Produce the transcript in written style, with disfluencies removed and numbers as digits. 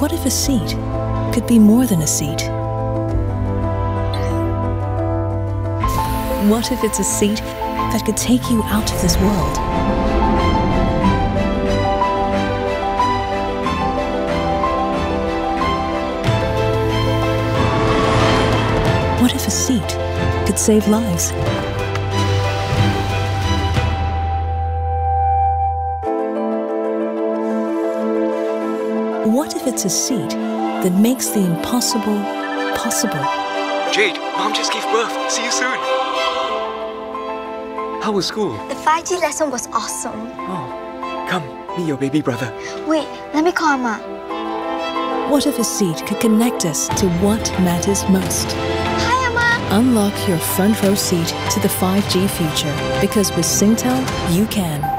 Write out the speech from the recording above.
What if a seat could be more than a seat? What if it's a seat that could take you out of this world? What if a seat could save lives? What if it's a seat that makes the impossible possible? Jade, Mom just gave birth. See you soon. How was school? The 5G lesson was awesome. Oh, come, meet your baby brother. Wait, let me call him up. What if a seat could connect us to what matters most? Hi, Emma! Unlock your front row seat to the 5G future, because with Singtel, you can.